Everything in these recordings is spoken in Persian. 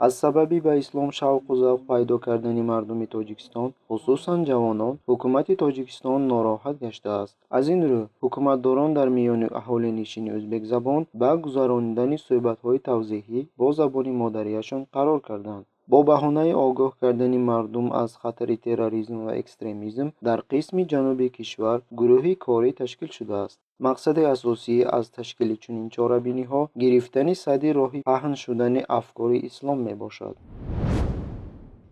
از سببی به اسلام شوق و ذوق پیدا کردن مردم تاجیکستان، خصوصا جوانان، حکومت تاجیکستان ناراحت گشته است. از این رو حکومتداران در میان اهالی نشین ازبک زبان به گذراندن صحبت‌های توضیحی با زبان مادریشان قرار کردند. با بهانه آگاه کردن مردم از خطر تروریسم و اکستریمیسم در قسم جنوب کشور گروهی کاری تشکیل شده است. مقصد اساسی از تشکیل چنین چاره‌بینی‌ها گرفتن سدی راهی پهن شدن افکار اسلام میباشد.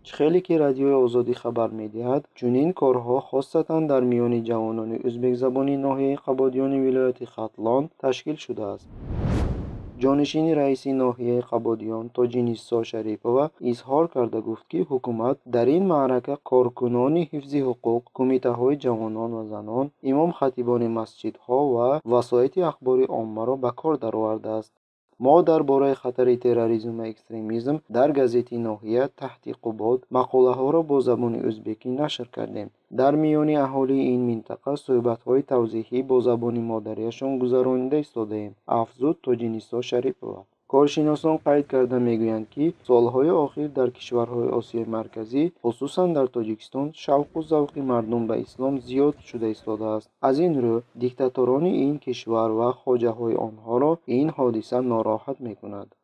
خیلی که رادیوی آزادی خبر می‌دهد، چنین کارها خاصتاً در میان جوانان ازبک زبانی ناحیه قبادیان ولایت خاتلان تشکیل شده است. جانشین رئیس ناحیه قبادیان تاجینیسا شریپووا اظهار کرده گفت که حکومت در این معرکه کارکنان حفظ حقوق، کمیته‌های جوانان و زنان، امام خطیبان مسجدها و وسایط اخبار عامه را به کار درآورده است. ما درباره خطر تروریسم و اکستریمیسم در گزیت ناحیه تحت قباد مقاله‌ها را با زبان ازبکی نشر کردیم. در میان اهالی این منطقه صحبت‌های توضیحی با زبان مادریشان گذرانده ایستاده‌ایم، افزود تاجینیسا شریپووا. کارشناسان قید کرده میگویند که سالهای آخر در کشورهای آسیای مرکزی، خصوصا در تاجیکستان، شوق و ذوق مردم به اسلام زیاد شده ایستاده است. از این رو دیکتاتوران این کشور و خواجه‌های آنها را این حادثه ناراحت می‌کند.